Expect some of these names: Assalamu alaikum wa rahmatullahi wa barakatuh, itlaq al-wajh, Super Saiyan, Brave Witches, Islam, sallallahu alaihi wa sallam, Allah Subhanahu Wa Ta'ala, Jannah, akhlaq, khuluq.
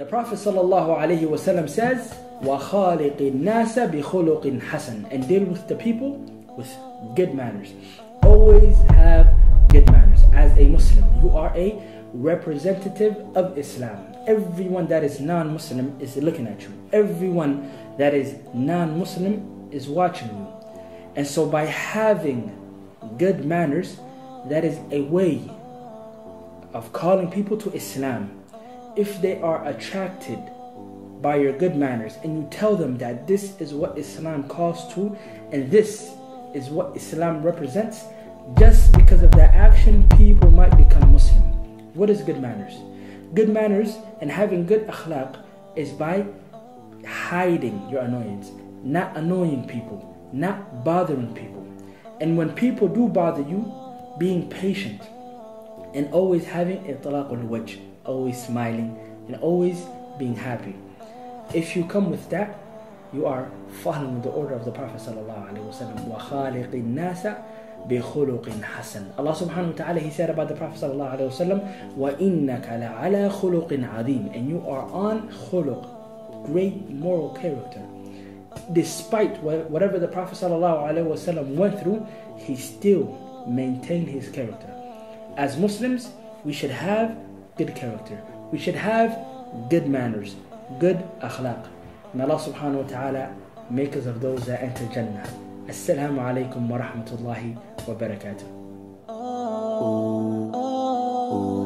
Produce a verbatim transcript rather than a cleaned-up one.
The Prophet sallallahu alaihi wa sallam says, وَخَالِقِ النَّاسَ بِخُلُقٍ حَسَنٍ, and deal with the people with good manners. Always have good manners. As a Muslim, you are a representative of Islam. Everyone that is non-Muslim is looking at you. Everyone that is non-Muslim is watching you. And so by having good manners, that is a way of calling people to Islam. If they are attracted by your good manners and you tell them that this is what Islam calls to and this is what Islam represents, just because of that action, people might become Muslim. What is good manners? Good manners and having good akhlaq is by hiding your annoyance, not annoying people, not bothering people. And when people do bother you, being patient and always having itlaq al-wajh, always smiling and always being happy. If you come with that, you are following the order of the Prophet sallallahu alaihi wasallam. Wa khaliqin nasa bi khuluqin hasan. Allah Subhanahu Wa Ta'ala, he said about the Prophet sallallahu alaihi wasallam, wa innaka la'ala khuluqin azim, and you are on khuluq, great moral character. Despite whatever the Prophet sallallahu alaihi wasallam went through, he still maintained his character. As Muslims, we should have good character. We should have good manners, good akhlaq. May Allah Subhanahu Wa Ta'ala make us of those that enter Jannah. Assalamu alaikum wa rahmatullahi wa barakatuh.